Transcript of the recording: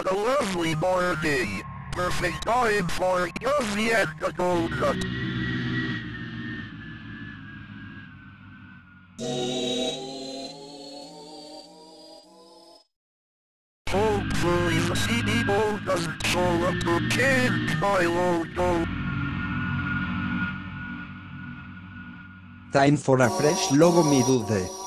What a lovely morning. Perfect time for your Vienna Donut. Hopefully the CD-Bow doesn't show up to change my logo. Time for a fresh logo, me dude.